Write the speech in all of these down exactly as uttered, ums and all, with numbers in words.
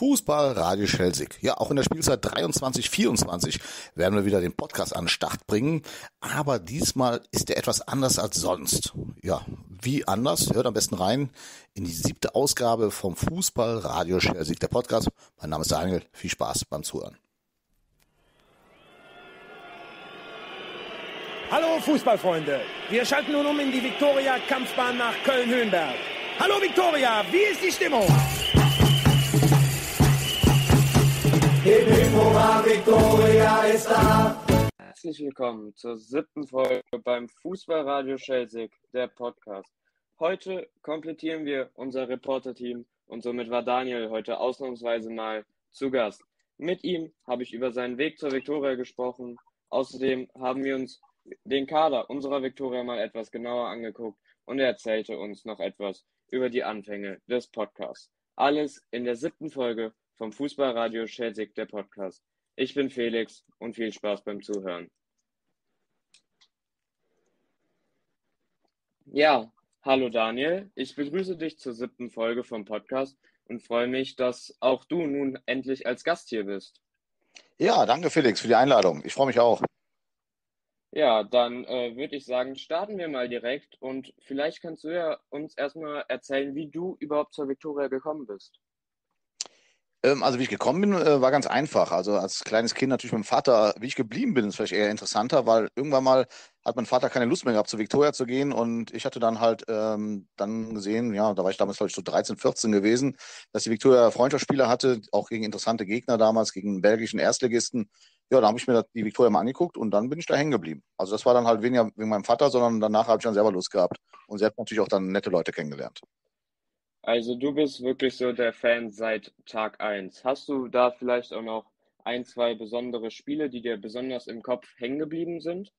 Fußballradio Schäl Sick. Ja, auch in der Spielzeit dreiundzwanzig vierundzwanzig werden wir wieder den Podcast an den Start bringen, aber diesmal ist er etwas anders als sonst. Ja, wie anders? Hört am besten rein in die siebte Ausgabe vom Fußballradio Schäl Sick, der Podcast. Mein Name ist Daniel, viel Spaß beim Zuhören. Hallo Fußballfreunde, wir schalten nun um in die Viktoria-Kampfbahn nach Köln Höhenberg. Hallo Viktoria, wie ist die Stimmung? Hip hip hurra, Viktoria ist da! Herzlich willkommen zur siebten Folge beim Fußballradio Schäl Sick, der Podcast. Heute komplettieren wir unser Reporter-Team und somit war Daniel heute ausnahmsweise mal zu Gast. Mit ihm habe ich über seinen Weg zur Viktoria gesprochen. Außerdem haben wir uns den Kader unserer Viktoria mal etwas genauer angeguckt und er erzählte uns noch etwas über die Anfänge des Podcasts. Alles in der siebten Folge vom Fußballradio Schäl Sick, der Podcast. Ich bin Felix und viel Spaß beim Zuhören. Ja, hallo Daniel, ich begrüße dich zur siebten Folge vom Podcast und freue mich, dass auch du nun endlich als Gast hier bist. Ja, danke Felix für die Einladung. Ich freue mich auch. Ja, dann äh, würde ich sagen, starten wir mal direkt und vielleicht kannst du ja uns erstmal erzählen, wie du überhaupt zur Viktoria gekommen bist. Also wie ich gekommen bin, war ganz einfach. Also als kleines Kind natürlich mit dem Vater, wie ich geblieben bin, ist vielleicht eher interessanter, weil irgendwann mal hat mein Vater keine Lust mehr gehabt, zu Viktoria zu gehen. Und ich hatte dann halt ähm, dann gesehen, ja, da war ich damals, glaube ich, so dreizehn, vierzehn gewesen, dass die Viktoria Freundschaftsspiele hatte, auch gegen interessante Gegner damals, gegen einen belgischen Erstligisten. Ja, da habe ich mir die Viktoria mal angeguckt und dann bin ich da hängen geblieben. Also das war dann halt weniger wegen meinem Vater, sondern danach habe ich dann selber Lust gehabt und selbst natürlich auch dann nette Leute kennengelernt. Also du bist wirklich so der Fan seit Tag eins. Hast du da vielleicht auch noch ein, zwei besondere Spiele, die dir besonders im Kopf hängen geblieben sind?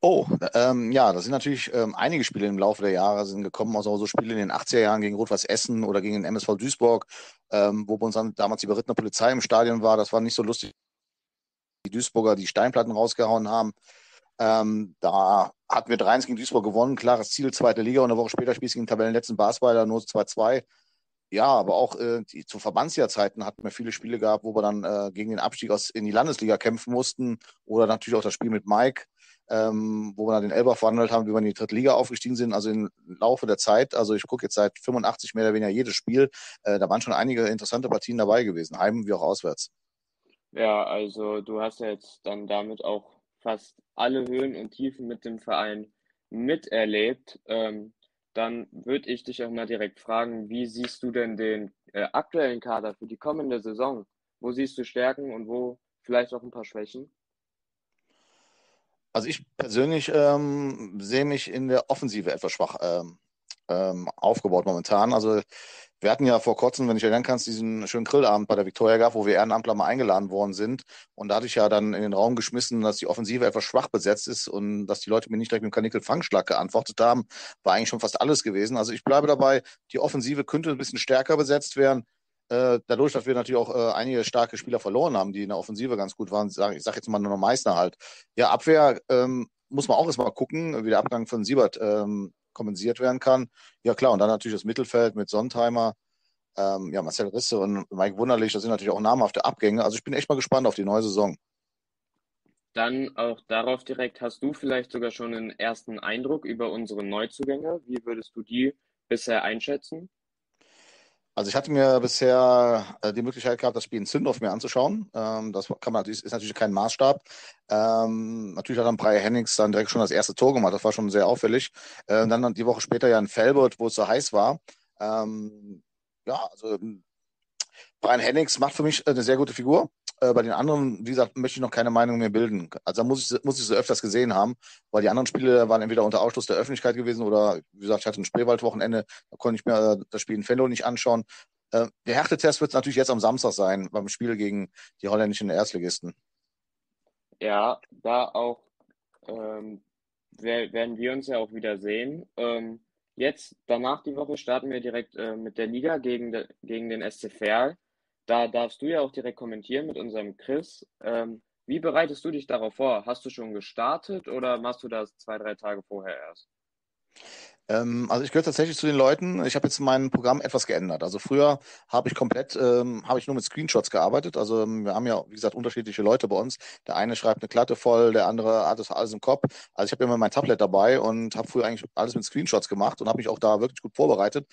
Oh, ähm, ja, das sind natürlich ähm, einige Spiele im Laufe der Jahre sind gekommen, also so Spiele in den achtziger Jahren gegen Rot-Weiß Essen oder gegen den M S V Duisburg, ähm, wo bei uns dann damals die berittene Polizei im Stadion war. Das war nicht so lustig, die Duisburger die Steinplatten rausgehauen haben. Ähm, da hatten wir drei eins gegen Duisburg gewonnen, klares Ziel, zweite Liga, und eine Woche später spielst du gegen Tabellenletzten Basweiler, nur zwei zwei. Ja, aber auch äh, die, zu Verbandsjahrzeiten hatten wir viele Spiele gehabt, wo wir dann äh, gegen den Abstieg aus, in die Landesliga kämpfen mussten, oder natürlich auch das Spiel mit Mike, ähm, wo wir dann den Elber verhandelt haben, wie wir in die dritte Liga aufgestiegen sind, also im Laufe der Zeit, also ich gucke jetzt seit fünfundachtzig mehr oder weniger jedes Spiel, äh, da waren schon einige interessante Partien dabei gewesen, heim wie auch auswärts. Ja, also du hast ja jetzt dann damit auch fast alle Höhen und Tiefen mit dem Verein miterlebt, ähm, dann würde ich dich auch mal direkt fragen, wie siehst du denn den äh, aktuellen Kader für die kommende Saison? Wo siehst du Stärken und wo vielleicht auch ein paar Schwächen? Also ich persönlich ähm, sehe mich in der Offensive etwas schwach ähm, ähm, aufgebaut momentan. Also wir hatten ja vor kurzem, wenn ich erinnern kannst, diesen schönen Grillabend bei der Viktoria gehabt, wo wir Ehrenamtler mal eingeladen worden sind. Und da hatte ich ja dann in den Raum geschmissen, dass die Offensive etwas schwach besetzt ist und dass die Leute mir nicht direkt mit dem Kanickel-Fangschlag geantwortet haben, war eigentlich schon fast alles gewesen. Also ich bleibe dabei, die Offensive könnte ein bisschen stärker besetzt werden. Äh, dadurch, dass wir natürlich auch äh, einige starke Spieler verloren haben, die in der Offensive ganz gut waren. Ich sage sag jetzt mal nur noch Meißner halt. Ja, Abwehr ähm, muss man auch erstmal gucken, wie der Abgang von Siebert ähm, kompensiert werden kann. Ja klar, und dann natürlich das Mittelfeld mit Sonntheimer, ähm, ja, Marcel Risse und Mike Wunderlich, das sind natürlich auch namhafte Abgänge. Also ich bin echt mal gespannt auf die neue Saison. Dann auch darauf direkt, hast du vielleicht sogar schon einen ersten Eindruck über unsere Neuzugänge? Wie würdest du die bisher einschätzen? Also ich hatte mir bisher die Möglichkeit gehabt, das Spiel in Zündorf mir anzuschauen. Das kann man natürlich, ist natürlich kein Maßstab. Natürlich hat dann Brian Hennix dann direkt schon das erste Tor gemacht. Das war schon sehr auffällig. Dann die Woche später ja in Velbert, wo es so heiß war. Ja, also Brian Hennix macht für mich eine sehr gute Figur. Bei den anderen, wie gesagt, möchte ich noch keine Meinung mehr bilden. Also da muss ich, muss ich so öfters gesehen haben, weil die anderen Spiele waren entweder unter Ausschluss der Öffentlichkeit gewesen oder, wie gesagt, ich hatte ein Spreewald-Wochenende, da konnte ich mir das Spiel in Venlo nicht anschauen. Der Härtetest wird es natürlich jetzt am Samstag sein, beim Spiel gegen die holländischen Erstligisten. Ja, da auch ähm, werden wir uns ja auch wieder sehen. Ähm, jetzt, danach die Woche, starten wir direkt äh, mit der Liga gegen, de, gegen den S C F R. Da darfst du ja auch direkt kommentieren mit unserem Chris. Ähm, wie bereitest du dich darauf vor? Hast du schon gestartet oder machst du das zwei, drei Tage vorher erst? Ähm, also ich gehöre tatsächlich zu den Leuten, ich habe jetzt mein Programm etwas geändert. Also früher habe ich komplett, ähm, habe ich nur mit Screenshots gearbeitet. Also wir haben ja, wie gesagt, unterschiedliche Leute bei uns. Der eine schreibt eine Klatte voll, der andere hat das alles im Kopf. Also ich habe immer mein Tablet dabei und habe früher eigentlich alles mit Screenshots gemacht und habe mich auch da wirklich gut vorbereitet.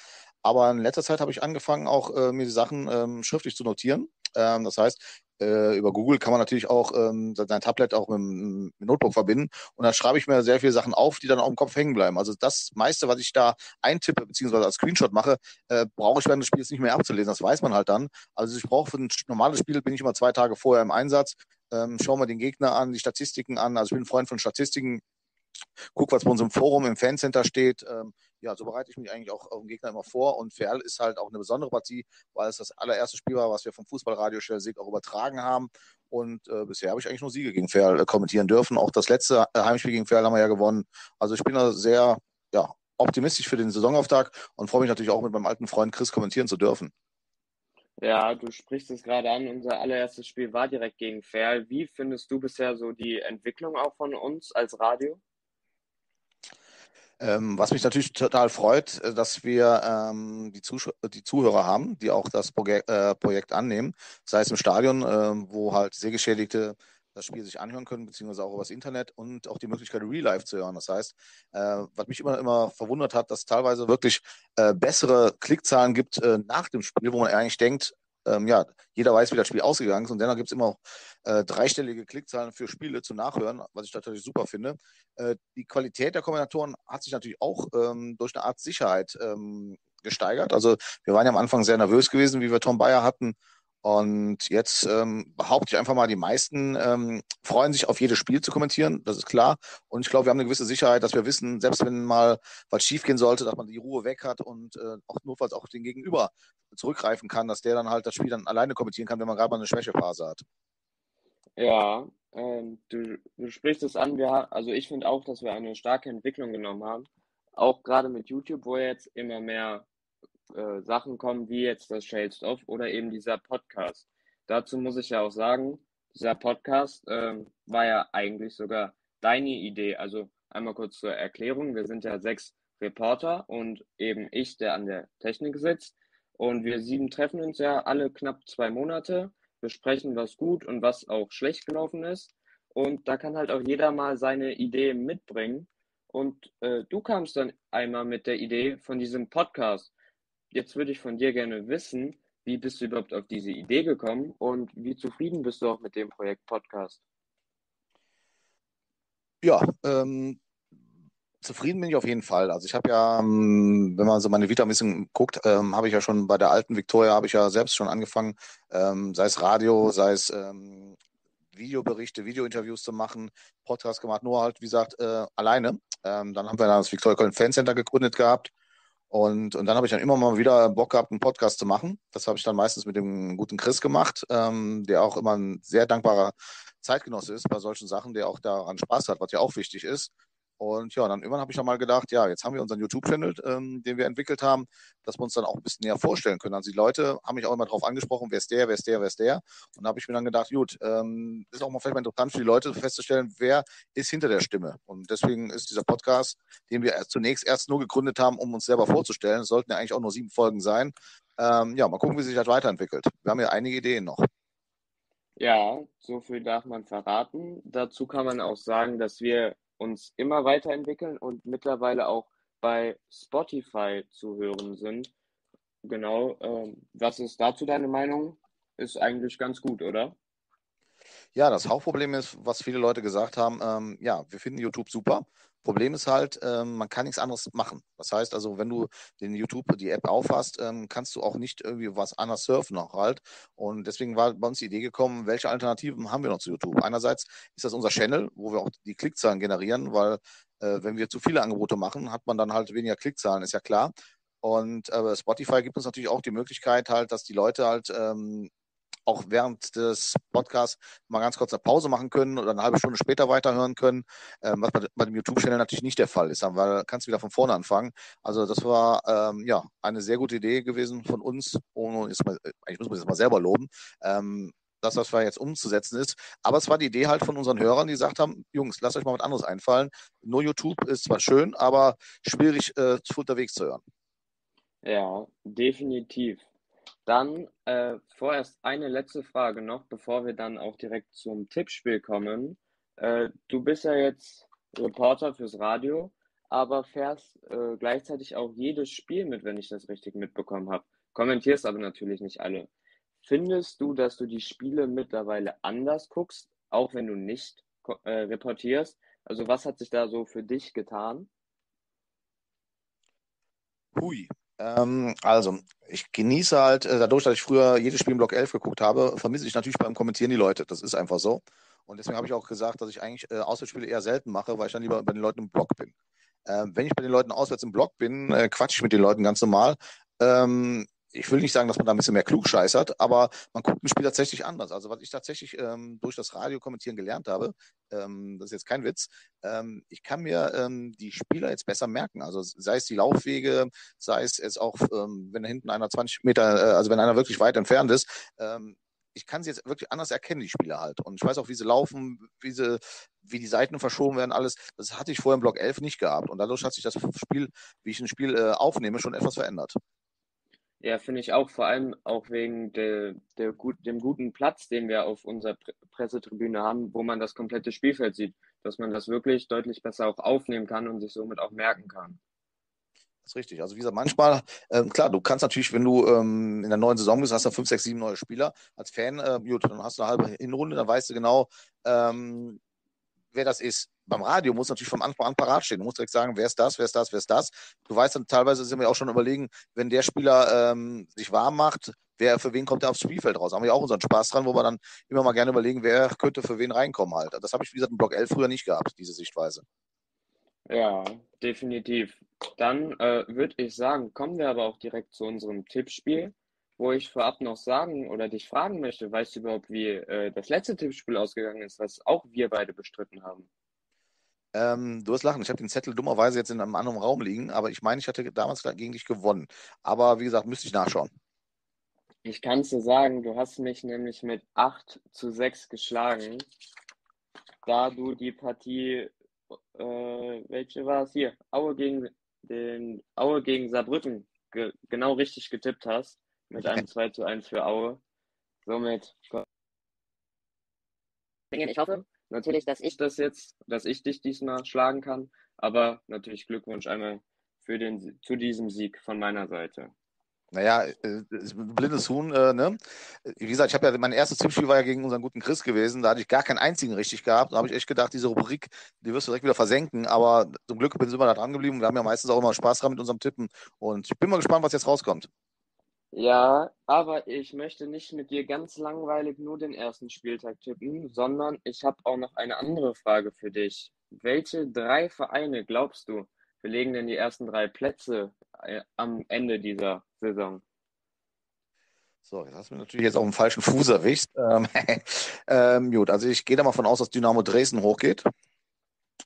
Aber in letzter Zeit habe ich angefangen, auch äh, mir die Sachen ähm, schriftlich zu notieren. Ähm, das heißt, Äh, über Google kann man natürlich auch ähm, sein Tablet auch mit dem Notebook verbinden und dann schreibe ich mir sehr viele Sachen auf, die dann auch im Kopf hängen bleiben. Also das meiste, was ich da eintippe beziehungsweise als Screenshot mache, äh, brauche ich während des Spiels nicht mehr abzulesen, das weiß man halt dann. Also ich brauche für ein normales Spiel, bin ich immer zwei Tage vorher im Einsatz, ähm, schaue mir den Gegner an, die Statistiken an, also ich bin ein Freund von Statistiken, guck, was bei uns im Forum, im Fancenter steht. Ähm, ja, so bereite ich mich eigentlich auch auf den Gegner immer vor. Und Verl ist halt auch eine besondere Partie, weil es das allererste Spiel war, was wir vom Fußballradio Schäl Sick auch übertragen haben. Und äh, bisher habe ich eigentlich nur Siege gegen Verl äh, kommentieren dürfen. Auch das letzte Heimspiel gegen Verl haben wir ja gewonnen. Also ich bin da sehr ja, optimistisch für den Saisonauftakt und freue mich natürlich auch, mit meinem alten Freund Chris kommentieren zu dürfen. Ja, du sprichst es gerade an, unser allererstes Spiel war direkt gegen Verl. Wie findest du bisher so die Entwicklung auch von uns als Radio? Ähm, was mich natürlich total freut, dass wir ähm, die, Zusch- die Zuhörer haben, die auch das Proge- äh, Projekt annehmen, sei es im Stadion, äh, wo halt Sehgeschädigte das Spiel sich anhören können, beziehungsweise auch übers Internet und auch die Möglichkeit, Real Life zu hören. Das heißt, äh, was mich immer, immer verwundert hat, dass es teilweise wirklich äh, bessere Klickzahlen gibt äh, nach dem Spiel, wo man eigentlich denkt, ähm, ja, jeder weiß, wie das Spiel ausgegangen ist und dennoch gibt es immer auch äh, dreistellige Klickzahlen für Spiele zu nachhören, was ich natürlich super finde. Äh, die Qualität der Kommentatoren hat sich natürlich auch ähm, durch eine Art Sicherheit ähm, gesteigert. Also wir waren ja am Anfang sehr nervös gewesen, wie wir Tom Bayer hatten. Und jetzt ähm, behaupte ich einfach mal, die meisten ähm, freuen sich auf jedes Spiel zu kommentieren, das ist klar. Und ich glaube, wir haben eine gewisse Sicherheit, dass wir wissen, selbst wenn mal was schiefgehen sollte, dass man die Ruhe weg hat und äh, auch notfalls auch den Gegenüber zurückgreifen kann, dass der dann halt das Spiel dann alleine kommentieren kann, wenn man gerade mal eine Schwächephase hat. Ja, ähm, du, du sprichst es an. Wir haben, also ich finde auch, dass wir eine starke Entwicklung genommen haben, auch gerade mit YouTube, wo jetzt immer mehr Sachen kommen, wie jetzt das Shades Off oder eben dieser Podcast. Dazu muss ich ja auch sagen, dieser Podcast ähm, war ja eigentlich sogar deine Idee. Also einmal kurz zur Erklärung, wir sind ja sechs Reporter und eben ich, der an der Technik sitzt. Und wir sieben treffen uns ja alle knapp zwei Monate, besprechen, was gut und was auch schlecht gelaufen ist. Und da kann halt auch jeder mal seine Idee mitbringen. Und äh, du kamst dann einmal mit der Idee von diesem Podcast. Jetzt würde ich von dir gerne wissen, wie bist du überhaupt auf diese Idee gekommen und wie zufrieden bist du auch mit dem Projekt Podcast? Ja, ähm, zufrieden bin ich auf jeden Fall. Also ich habe ja, wenn man so meine Vita ein bisschen guckt, ähm, habe ich ja schon bei der alten Viktoria, habe ich ja selbst schon angefangen, ähm, sei es Radio, sei es ähm, Videoberichte, Videointerviews zu machen, Podcast gemacht, nur halt, wie gesagt, äh, alleine. Ähm, dann haben wir dann das Viktoria-Köln-Fancenter gegründet gehabt. Und, und dann habe ich dann immer mal wieder Bock gehabt, einen Podcast zu machen. Das habe ich dann meistens mit dem guten Chris gemacht, ähm, der auch immer ein sehr dankbarer Zeitgenosse ist bei solchen Sachen, der auch daran Spaß hat, was ja auch wichtig ist. Und ja, dann irgendwann habe ich dann mal gedacht, ja, jetzt haben wir unseren YouTube-Channel, ähm, den wir entwickelt haben, dass wir uns dann auch ein bisschen näher vorstellen können. Also die Leute haben mich auch immer darauf angesprochen, wer ist der, wer ist der, wer ist der. Und da habe ich mir dann gedacht, gut, ähm, ist auch mal vielleicht mal interessant für die Leute festzustellen, wer ist hinter der Stimme. Und deswegen ist dieser Podcast, den wir zunächst erst nur gegründet haben, um uns selber vorzustellen, es sollten ja eigentlich auch nur sieben Folgen sein. Ähm, ja, mal gucken, wie sich das weiterentwickelt. Wir haben ja einige Ideen noch. Ja, so viel darf man verraten. Dazu kann man auch sagen, dass wir uns immer weiterentwickeln und mittlerweile auch bei Spotify zu hören sind. Genau, ähm, was ist dazu deine Meinung? Ist eigentlich ganz gut, oder? Ja, das Hauptproblem ist, was viele Leute gesagt haben, ähm, ja, wir finden YouTube super. Problem ist halt, ähm, man kann nichts anderes machen. Das heißt also, wenn du den YouTube, die App aufhast, ähm, kannst du auch nicht irgendwie was anderes surfen auch halt. Und deswegen war bei uns die Idee gekommen, welche Alternativen haben wir noch zu YouTube? Einerseits ist das unser Channel, wo wir auch die Klickzahlen generieren, weil äh, wenn wir zu viele Angebote machen, hat man dann halt weniger Klickzahlen, ist ja klar. Und äh, Spotify gibt uns natürlich auch die Möglichkeit halt, dass die Leute halt ähm, auch während des Podcasts mal ganz kurz eine Pause machen können oder eine halbe Stunde später weiterhören können, ähm, was bei, bei dem YouTube-Channel natürlich nicht der Fall ist, weil da kannst du wieder von vorne anfangen. Also das war ähm, ja eine sehr gute Idee gewesen von uns, ohne, jetzt mal, ich muss mich jetzt mal selber loben, ähm, dass das vielleicht jetzt umzusetzen ist. Aber es war die Idee halt von unseren Hörern, die gesagt haben, Jungs, lasst euch mal was anderes einfallen. Nur YouTube ist zwar schön, aber schwierig äh, unterwegs zu hören. Ja, definitiv. Dann äh, vorerst eine letzte Frage noch, bevor wir dann auch direkt zum Tippspiel kommen. Äh, du bist ja jetzt Reporter fürs Radio, aber fährst äh, gleichzeitig auch jedes Spiel mit, wenn ich das richtig mitbekommen habe. Kommentierst aber natürlich nicht alle. Findest du, dass du die Spiele mittlerweile anders guckst, auch wenn du nicht äh, reportierst? Also was hat sich da so für dich getan? Hui. Ähm, also, ich genieße halt, dadurch, dass ich früher jedes Spiel im Block elf geguckt habe, vermisse ich natürlich beim Kommentieren die Leute. Das ist einfach so. Und deswegen habe ich auch gesagt, dass ich eigentlich äh, Auswärtsspiele eher selten mache, weil ich dann lieber bei den Leuten im Block bin. Äh, wenn ich bei den Leuten auswärts im Block bin, äh, quatsche ich mit den Leuten ganz normal. Ähm, ich will nicht sagen, dass man da ein bisschen mehr klugscheiß hat, aber man guckt ein Spiel tatsächlich anders. Also was ich tatsächlich ähm, durch das Radio kommentieren gelernt habe, ähm, das ist jetzt kein Witz, ähm, ich kann mir ähm, die Spieler jetzt besser merken. Also sei es die Laufwege, sei es jetzt auch, ähm, wenn hinten einer zwanzig Meter, äh, also wenn einer wirklich weit entfernt ist, ähm, ich kann sie jetzt wirklich anders erkennen, die Spieler halt. Und ich weiß auch, wie sie laufen, wie sie, wie die Seiten verschoben werden, alles. Das hatte ich vorher im Block elf nicht gehabt. Und dadurch hat sich das Spiel, wie ich ein Spiel äh, aufnehme, schon etwas verändert. Ja, finde ich auch, vor allem auch wegen der, der gut, dem guten Platz, den wir auf unserer Pressetribüne haben, wo man das komplette Spielfeld sieht, dass man das wirklich deutlich besser auch aufnehmen kann und sich somit auch merken kann. Das ist richtig. Also wie gesagt, manchmal, ähm, klar, du kannst natürlich, wenn du ähm, in der neuen Saison bist, hast du fünf, sechs, sieben neue Spieler. Als Fan, äh, gut, dann hast du eine halbe Hinrunde, dann weißt du genau, ähm, wer das ist. Beim Radio muss natürlich vom Anfang an parat stehen. Du musst direkt sagen, wer ist das, wer ist das, wer ist das. Du weißt dann teilweise, sind wir auch schon überlegen, wenn der Spieler ähm, sich warm macht, wer für wen kommt der aufs Spielfeld raus. Da haben wir auch unseren Spaß dran, wo wir dann immer mal gerne überlegen, wer könnte für wen reinkommen halt. Das habe ich, wie gesagt, im Block elf früher nicht gehabt, diese Sichtweise. Ja, definitiv. Dann äh, würde ich sagen, kommen wir aber auch direkt zu unserem Tippspiel, wo ich vorab noch sagen oder dich fragen möchte, weißt du überhaupt, wie äh, das letzte Tippspiel ausgegangen ist, was auch wir beide bestritten haben? Ähm, du wirst lachen, ich habe den Zettel dummerweise jetzt in einem anderen Raum liegen, aber ich meine, ich hatte damals gegen dich gewonnen. Aber wie gesagt, müsste ich nachschauen. Ich kann es dir sagen, du hast mich nämlich mit acht zu sechs geschlagen, da du die Partie, äh, welche war es hier, Aue gegen, den, Aue gegen Saarbrücken ge- genau richtig getippt hast, mit einem zwei zu eins für Aue. Somit, ich hoffe natürlich, dass ich das jetzt, dass ich dich diesmal schlagen kann, aber natürlich Glückwunsch einmal für den, zu diesem Sieg von meiner Seite. Naja, äh, blindes Huhn, äh, ne? Wie gesagt, ich habe ja, mein erstes Tippspiel war ja gegen unseren guten Chris gewesen, da hatte ich gar keinen einzigen richtig gehabt, da habe ich echt gedacht, diese Rubrik, die wirst du direkt wieder versenken, aber zum Glück sind wir da dran geblieben, wir haben ja meistens auch immer Spaß dran mit unserem Tippen und ich bin mal gespannt, was jetzt rauskommt. Ja, aber ich möchte nicht mit dir ganz langweilig nur den ersten Spieltag tippen, sondern ich habe auch noch eine andere Frage für dich. Welche drei Vereine, glaubst du, belegen denn die ersten drei Plätze am Ende dieser Saison? So, jetzt hast du mich natürlich jetzt auf den falschen Fuß erwischt. Ähm, ähm, gut, also ich gehe da mal von aus, dass Dynamo Dresden hochgeht.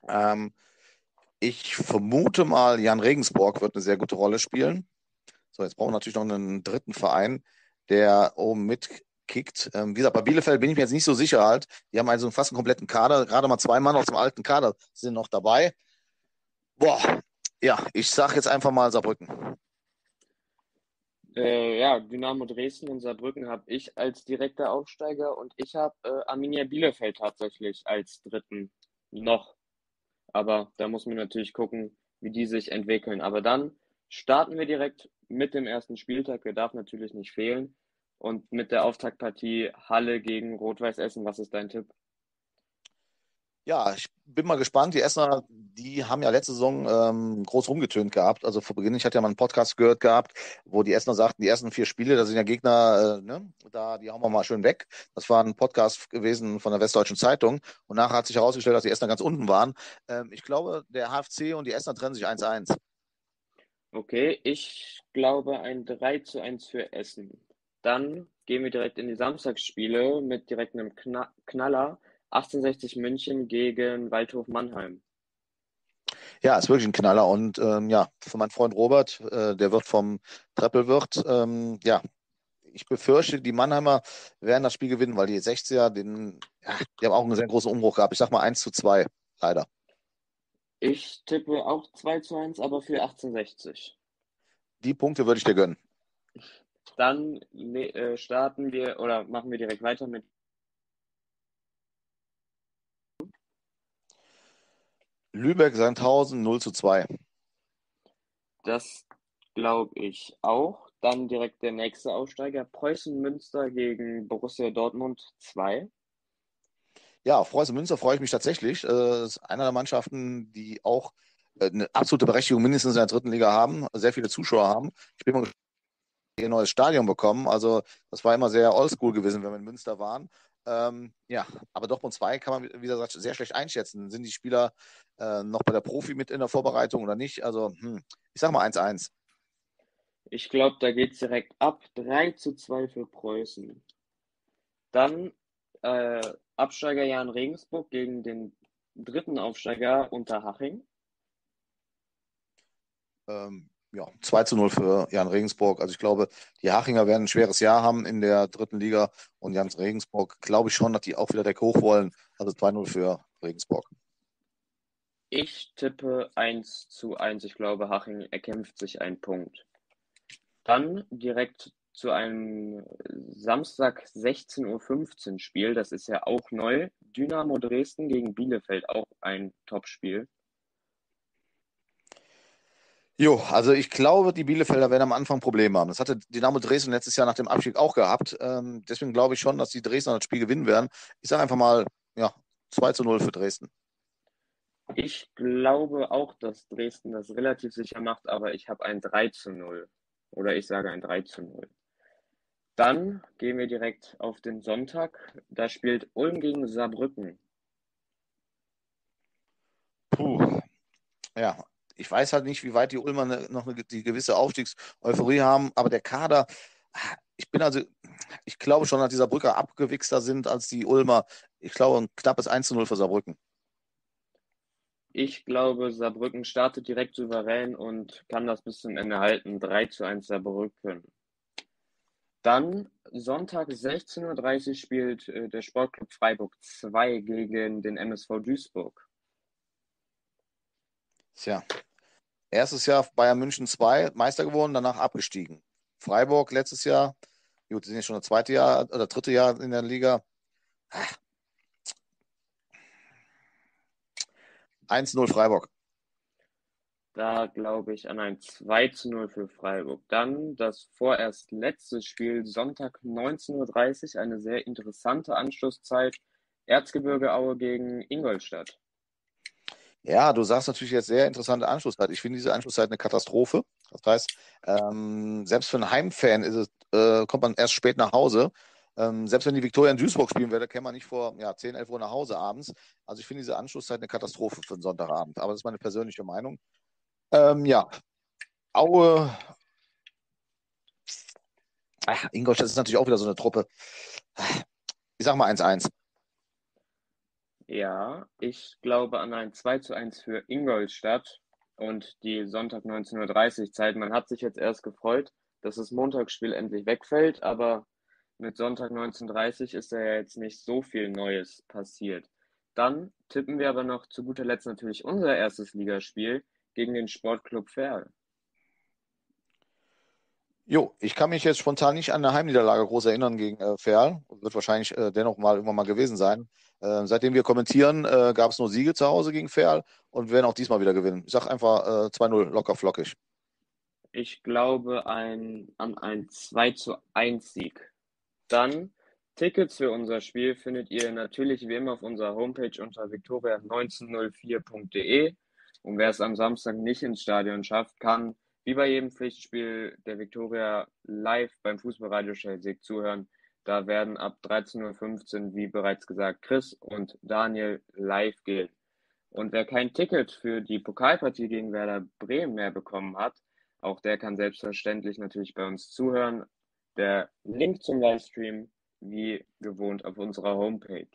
Ähm, ich vermute mal, Jahn Regensburg wird eine sehr gute Rolle spielen. So, jetzt brauchen wir natürlich noch einen dritten Verein, der oben mitkickt. Ähm, wie gesagt, bei Bielefeld bin ich mir jetzt nicht so sicher halt. Die haben also fast einen kompletten Kader. Gerade mal zwei Mann aus dem alten Kader sind noch dabei. Boah, ja, ich sage jetzt einfach mal Saarbrücken. Äh, ja, Dynamo Dresden und Saarbrücken habe ich als direkter Aufsteiger und ich habe äh, Arminia Bielefeld tatsächlich als dritten noch. Aber da muss man natürlich gucken, wie die sich entwickeln. Aber dann starten wir direkt mit dem ersten Spieltag, der darf natürlich nicht fehlen. Und mit der Auftaktpartie Halle gegen Rot-Weiß Essen, was ist dein Tipp? Ja, ich bin mal gespannt. Die Essener, die haben ja letzte Saison ähm, groß rumgetönt gehabt. Also vor Beginn, ich hatte ja mal einen Podcast gehört gehabt, wo die Essener sagten, die ersten vier Spiele, da sind ja Gegner, äh, ne, da, die hauen wir mal schön weg. Das war ein Podcast gewesen von der Westdeutschen Zeitung. Und nachher hat sich herausgestellt, dass die Essener ganz unten waren. Ähm, ich glaube, der H F C und die Essener trennen sich eins zu eins. Okay, ich glaube ein drei zu eins für Essen. Dann gehen wir direkt in die Samstagsspiele mit direkt einem Kna- Knaller. achtzehnhundertsechzig München gegen Waldhof Mannheim. Ja, ist wirklich ein Knaller. Und ähm, ja, für meinen Freund Robert, äh, der wird vom Treppelwirt, ähm, ja, ich befürchte, die Mannheimer werden das Spiel gewinnen, weil die sechziger, den, ja, die haben auch einen sehr großen Umbruch gehabt. Ich sag mal eins zu zwei, leider. Ich tippe auch zwei zu eins, aber für achtzehnhundertsechzig. Die Punkte würde ich dir gönnen. Dann äh, starten wir oder machen wir direkt weiter mit. Lübeck Sandhausen null zu zwei. Das glaube ich auch. Dann direkt der nächste Aufsteiger. Preußen Münster gegen Borussia Dortmund zwei. Ja, auf Preußen Münster freue ich mich tatsächlich. Das ist einer der Mannschaften, die auch eine absolute Berechtigung mindestens in der dritten Liga haben, sehr viele Zuschauer haben. Ich bin mal gespannt, ob wir ein neues Stadion bekommen. Also das war immer sehr oldschool gewesen, wenn wir in Münster waren. Ähm, ja, aber Dortmund zwei kann man, wie gesagt, sehr schlecht einschätzen. Sind die Spieler äh, noch bei der Profi mit in der Vorbereitung oder nicht? Also, hm, ich sag mal eins zu eins. Ich glaube, da geht es direkt ab. drei zu zwei für Preußen. Dann äh, Absteiger Jahn Regensburg gegen den dritten Aufsteiger Unterhaching. Ähm, ja, zwei zu null für Jahn Regensburg. Also ich glaube, die Hachinger werden ein schweres Jahr haben in der dritten Liga. Und Jahn Regensburg, glaube ich schon, dass die auch wieder Deck hoch wollen. Also zwei zu null für Regensburg. Ich tippe eins zu eins. Ich glaube, Haching erkämpft sich einen Punkt. Dann direkt zu einem Samstag sechzehn Uhr fünfzehn Spiel. Das ist ja auch neu. Dynamo Dresden gegen Bielefeld, auch ein Topspiel. Jo, also ich glaube, die Bielefelder werden am Anfang Probleme haben. Das hatte Dynamo Dresden letztes Jahr nach dem Abstieg auch gehabt. Ähm, deswegen glaube ich schon, dass die Dresdner das Spiel gewinnen werden. Ich sage einfach mal, ja, zwei zu null für Dresden. Ich glaube auch, dass Dresden das relativ sicher macht, aber ich habe ein drei zu null. Oder ich sage ein drei zu null. Dann gehen wir direkt auf den Sonntag. Da spielt Ulm gegen Saarbrücken. Puh. Ja. Ich weiß halt nicht, wie weit die Ulmer noch eine, die gewisse Aufstiegseuphorie haben, aber der Kader, ich bin also, ich glaube schon, dass die Saarbrücker abgewichster sind als die Ulmer. Ich glaube, ein knappes eins zu null für Saarbrücken. Ich glaube, Saarbrücken startet direkt souverän und kann das bis zum Ende halten. drei zu eins Saarbrücken. Dann Sonntag sechzehn Uhr dreißig spielt äh, der Sportclub Freiburg zwei gegen den M S V Duisburg. Tja, erstes Jahr Bayern München zwei, Meister geworden, danach abgestiegen. Freiburg letztes Jahr, gut, sind jetzt schon das zweite Jahr oder dritte Jahr in der Liga. eins zu null Freiburg. Da glaube ich an ein zwei zu null für Freiburg. Dann das vorerst letzte Spiel, Sonntag neunzehn Uhr dreißig, eine sehr interessante Anschlusszeit. Erzgebirge Aue gegen Ingolstadt. Ja, du sagst natürlich jetzt sehr interessante Anschlusszeit. Ich finde diese Anschlusszeit eine Katastrophe. Das heißt, ähm, selbst für einen Heimfan ist es, äh, kommt man erst spät nach Hause. Ähm, selbst wenn die Viktoria in Duisburg spielen würde, käme man nicht vor ja, zehn, elf Uhr nach Hause abends. Also ich finde diese Anschlusszeit eine Katastrophe für den Sonntagabend. Aber das ist meine persönliche Meinung. Ähm, ja, Aue. Ach, Ingolstadt ist natürlich auch wieder so eine Truppe. Ich sag mal eins zu eins. Ja, ich glaube an ein zwei zu eins für Ingolstadt und die Sonntag neunzehn Uhr dreißig Zeit. Man hat sich jetzt erst gefreut, dass das Montagsspiel endlich wegfällt, aber mit Sonntag neunzehn Uhr dreißig ist ja jetzt nicht so viel Neues passiert. Dann tippen wir aber noch zu guter Letzt natürlich unser erstes Ligaspiel gegen den Sportclub Verl. Jo, ich kann mich jetzt spontan nicht an eine Heimniederlage groß erinnern gegen äh, Verl. Wird wahrscheinlich äh, dennoch mal irgendwann mal gewesen sein. Äh, seitdem wir kommentieren, äh, gab es nur Siege zu Hause gegen Verl und wir werden auch diesmal wieder gewinnen. Ich sage einfach äh, zwei zu null, locker flockig. Ich glaube ein, an einen zwei zu eins Sieg. Dann Tickets für unser Spiel findet ihr natürlich wie immer auf unserer Homepage unter viktoria neunzehnhundertvier punkt de. Und wer es am Samstag nicht ins Stadion schafft, kann wie bei jedem Pflichtspiel der Viktoria live beim Fußballradio Schäl Sick zuhören. Da werden ab dreizehn Uhr fünfzehn, wie bereits gesagt, Chris und Daniel live gehen. Und wer kein Ticket für die Pokalpartie gegen Werder Bremen mehr bekommen hat, auch der kann selbstverständlich natürlich bei uns zuhören. Der Link zum Livestream, wie gewohnt, auf unserer Homepage.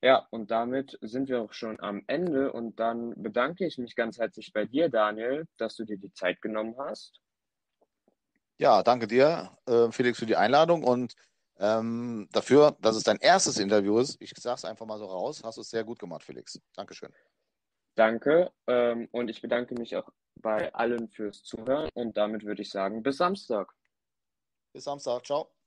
Ja, und damit sind wir auch schon am Ende und dann bedanke ich mich ganz herzlich bei dir, Daniel, dass du dir die Zeit genommen hast. Ja, danke dir, äh, Felix, für die Einladung und ähm, dafür, dass es dein erstes Interview ist. Ich sage es einfach mal so raus. Hast du es sehr gut gemacht, Felix. Dankeschön. Danke ähm, und ich bedanke mich auch bei allen fürs Zuhören und damit würde ich sagen, bis Samstag. Bis Samstag, ciao.